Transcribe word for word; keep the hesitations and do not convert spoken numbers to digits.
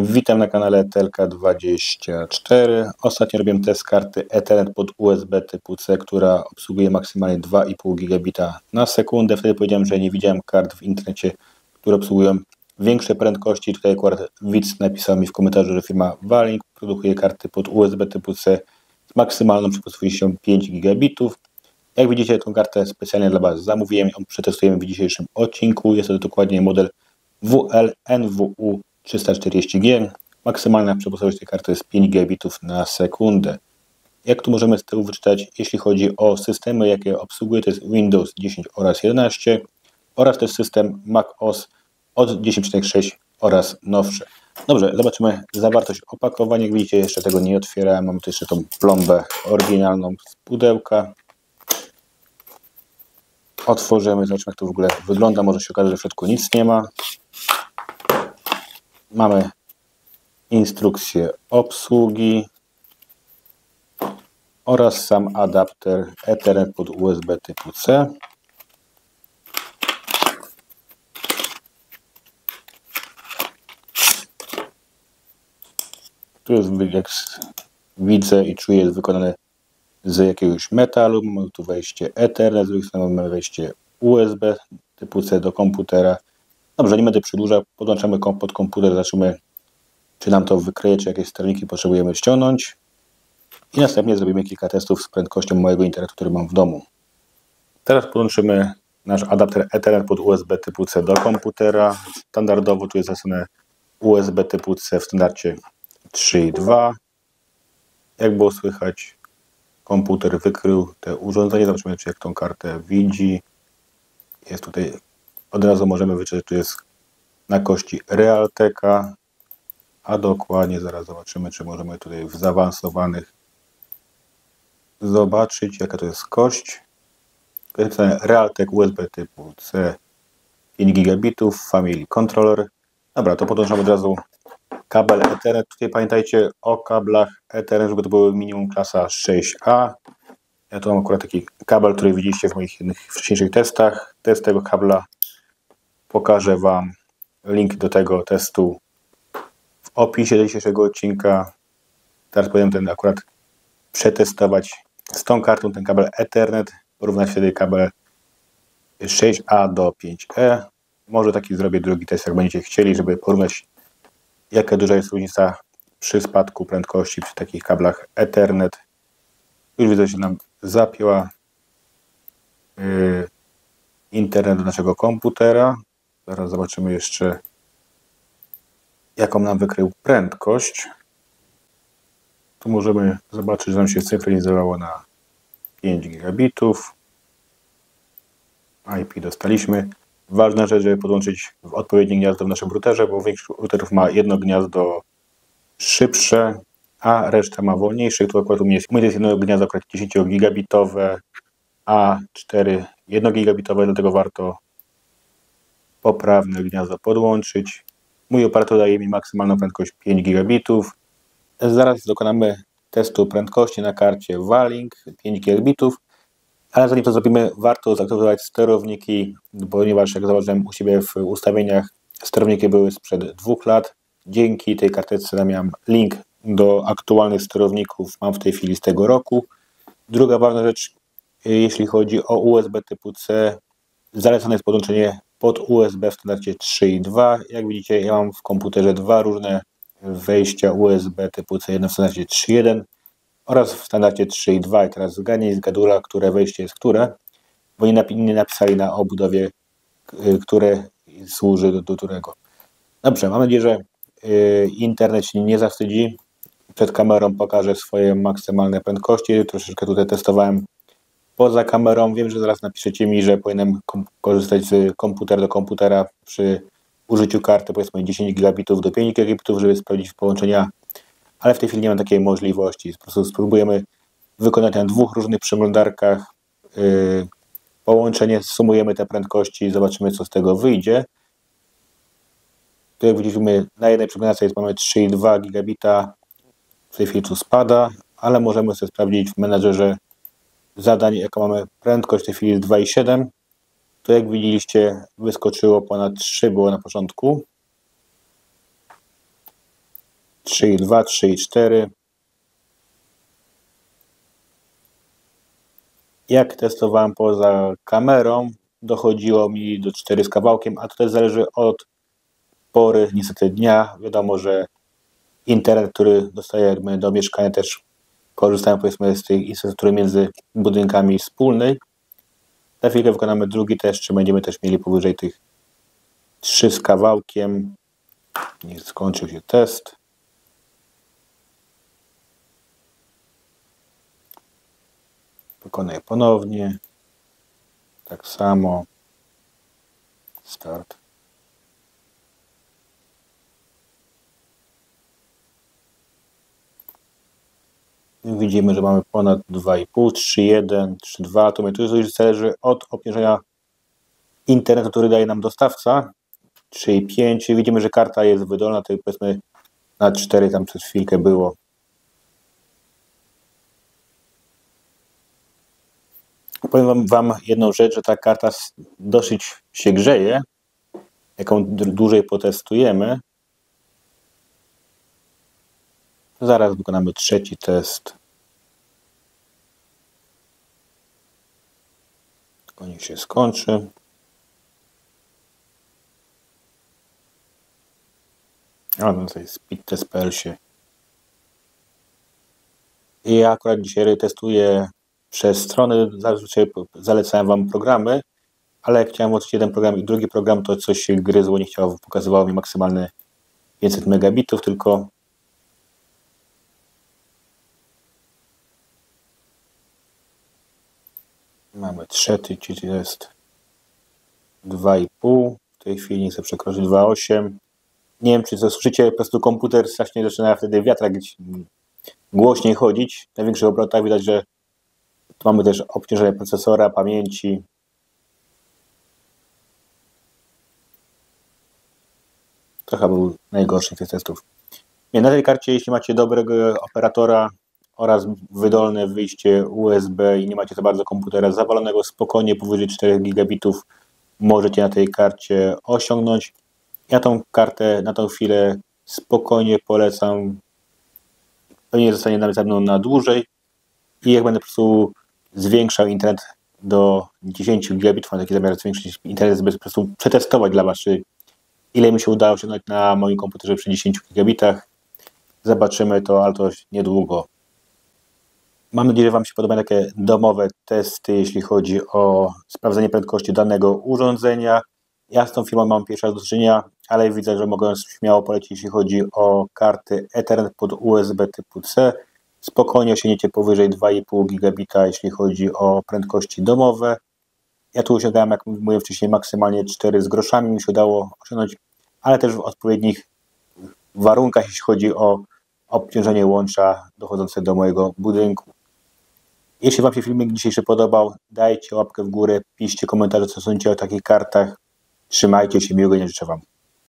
Witam na kanale Telka dwadzieścia cztery. Ostatnio robiłem test karty Ethernet pod U S B typu C, która obsługuje maksymalnie dwa i pół gigabita na sekundę. Wtedy powiedziałem, że nie widziałem kart w internecie, które obsługują większe prędkości. Tutaj akurat widz napisał mi w komentarzu, że firma Walink produkuje karty pod U S B typu C z maksymalną przepustowością pięć gigabitów. Jak widzicie, tę kartę specjalnie dla Was zamówiłem. Ją przetestujemy w dzisiejszym odcinku. Jest to dokładnie model W L N W U trzysta czterdzieści G. Maksymalna przepustowość tej karty jest pięć gigabitów na sekundę. Jak tu możemy z tyłu wyczytać, jeśli chodzi o systemy, jakie obsługuje, to jest Windows dziesięć oraz jedenaście oraz też system Mac O S od dziesięć przecinek sześć oraz nowsze. Dobrze, zobaczymy zawartość opakowania. Jak widzicie, jeszcze tego nie otwierałem. Mam tu jeszcze tą plombę oryginalną z pudełka. Otworzymy, zobaczymy jak to w ogóle wygląda. Może się okaże, że w środku nic nie ma. Mamy instrukcję obsługi oraz sam adapter Ethernet pod U S B typu C. Tu jest, jak widzę i czuję, jest wykonany z jakiegoś metalu. Mamy tu wejście Ethernet, z drugiej strony mamy wejście U S B typu C do komputera. Dobrze, nie będę przedłużał, podłączamy pod komputer, zobaczymy, czy nam to wykryje, czy jakieś sterowniki potrzebujemy ściągnąć. I następnie zrobimy kilka testów z prędkością mojego internetu, który mam w domu. Teraz podłączymy nasz adapter Ethernet pod U S B typu C do komputera. Standardowo tu jest zastosowane U S B typu C w standardzie trzy i dwa. Jak było słychać, komputer wykrył te urządzenie. Zobaczymy, czy jak tą kartę widzi. Jest tutaj... Od razu możemy wyczytać, tu jest na kości Realteka, a dokładnie zaraz zobaczymy, czy możemy tutaj w zaawansowanych zobaczyć, jaka to jest kość. To jest napisane Realtek U S B typu C, pięć gigabitów, Family Controller. Dobra, to podłączam od razu kabel Ethernet. Tutaj pamiętajcie o kablach Ethernet, żeby to były minimum klasa sześć A. Ja tu mam akurat taki kabel, który widzieliście w moich innych wcześniejszych testach. Test tego kabla pokażę Wam. Link do tego testu w opisie do dzisiejszego odcinka. Teraz powinienem ten akurat przetestować z tą kartą ten kabel Ethernet. Porównać wtedy kabel sześć A do pięć E. Może taki zrobię drugi test, jak będziecie chcieli, żeby porównać, jaka duża jest różnica przy spadku prędkości przy takich kablach Ethernet. Już widzę, że nam zapięła yy, internet do naszego komputera. Zaraz zobaczymy jeszcze, jaką nam wykrył prędkość. Tu możemy zobaczyć, że nam się synchronizowało na pięć gigabitów. I P dostaliśmy. Ważna rzecz, żeby podłączyć w odpowiednie gniazdo w naszym routerze, bo większość routerów ma jedno gniazdo szybsze, a reszta ma wolniejszych. Tu akurat u mnie jest, jest jedno gniazdo akurat dziesięciogigabitowe, a cztery jednogigabitowe, dlatego warto poprawne gniazdo podłączyć. Mój operator daje mi maksymalną prędkość pięć gigabitów. Zaraz dokonamy testu prędkości na karcie Walink pięć gigabitów, ale zanim to zrobimy, warto zaktywować sterowniki, ponieważ jak zobaczyłem u siebie w ustawieniach, sterowniki były sprzed dwóch lat. Dzięki tej karteczce miałem link do aktualnych sterowników, mam w tej chwili z tego roku. Druga ważna rzecz, jeśli chodzi o U S B typu C, zalecane jest podłączenie pod U S B w standardzie trzy i dwa. Jak widzicie, ja mam w komputerze dwa różne wejścia U S B typu C, jedno w standardzie trzy i jeden oraz w standardzie trzy i dwa. I teraz zgadnij z gadula, które wejście jest które, bo nie napisali na obudowie, które służy do, do którego. Dobrze, mam nadzieję, że internet się nie zawstydzi. Przed kamerą pokażę swoje maksymalne prędkości. Troszeczkę tutaj testowałem poza kamerą. Wiem, że zaraz napiszecie mi, że powinienem korzystać z komputer do komputera przy użyciu karty powiedzmy dziesięć gigabitów do pięć gigabitów, żeby sprawdzić połączenia, ale w tej chwili nie mam takiej możliwości. Po prostu spróbujemy wykonać na dwóch różnych przeglądarkach yy, połączenie, sumujemy te prędkości i zobaczymy, co z tego wyjdzie. Tu jak widzimy, na jednej przeglądarce jest, mamy trzy i dwa gigabita, w tej chwili tu spada, ale możemy sobie sprawdzić w menadżerze zadań, jaką mamy prędkość, w tej chwili jest dwa i siedem. Tu jak widzieliście, wyskoczyło ponad trzy, było na początku. trzy i dwa, trzy i cztery. Jak testowałem poza kamerą, dochodziło mi do czterech z kawałkiem, a to też zależy od pory, niestety dnia. Wiadomo, że internet, który dostajemy do mieszkania, też korzystamy, powiedzmy, z tej infrastruktury między budynkami wspólnej. Za chwilę wykonamy drugi test, czy będziemy też mieli powyżej tych trzy z kawałkiem. Niech skończył się test. Wykonaję ponownie. Tak samo. Start. Widzimy, że mamy ponad dwa i pół, trzy i jeden, trzy i dwa. To już zależy od obniżenia internetu, który daje nam dostawca. trzy i pięć. Widzimy, że karta jest wydolna, to powiedzmy na cztery tam przez chwilkę było. Powiem wam, wam jedną rzecz, że ta karta dosyć się grzeje, jaką dłużej potestujemy. Zaraz wykonamy trzeci test. Tylko niech się skończy. A no tutaj speedtest kropka p l się. I ja akurat dzisiaj testuję przez strony, zazwyczaj zalecałem wam programy, ale jak chciałem odczytać jeden program i drugi program, to coś się gryzło, nie chciało, pokazywało mi maksymalne pięćset megabitów, tylko mamy trzeci, czyli jest dwa i pół, w tej chwili nie chcę przekroczyć dwa i osiem. Nie wiem, czy to słyszycie, po prostu komputer strasznie zaczyna wtedy wiatrak głośniej chodzić, na większych obrotach widać, że tu mamy też obciążenie procesora, pamięci. Trochę był najgorszy z tych testów. Nie, na tej karcie, jeśli macie dobrego operatora oraz wydolne wyjście U S B i nie macie za bardzo komputera zawalonego, spokojnie powyżej czterech gigabitów możecie na tej karcie osiągnąć. Ja tą kartę na tą chwilę spokojnie polecam. Pewnie zostanie nawet ze mną na dłużej i jak będę po prostu zwiększał internet do dziesięciu gigabitów, mam taki zamiar zwiększyć internet, żeby po prostu przetestować dla was, czy ile mi się udało osiągnąć na moim komputerze przy dziesięciu gigabitach. Zobaczymy to, ale to niedługo. Mam nadzieję, że wam się podobają takie domowe testy, jeśli chodzi o sprawdzenie prędkości danego urządzenia. Ja z tą firmą mam pierwszy raz do czynienia, ale widzę, że mogę śmiało polecić, jeśli chodzi o karty Ethernet pod U S B typu C. Spokojnie osiągniecie powyżej dwa i pół gigabita, jeśli chodzi o prędkości domowe. Ja tu osiągałem, jak mówiłem wcześniej, maksymalnie cztery z groszami mi się udało osiągnąć, ale też w odpowiednich warunkach, jeśli chodzi o obciążenie łącza dochodzące do mojego budynku. Jeśli wam się filmik dzisiejszy podobał, dajcie łapkę w górę, piszcie komentarze, co sądzicie o takich kartach. Trzymajcie się, miłego dnia życzę wam.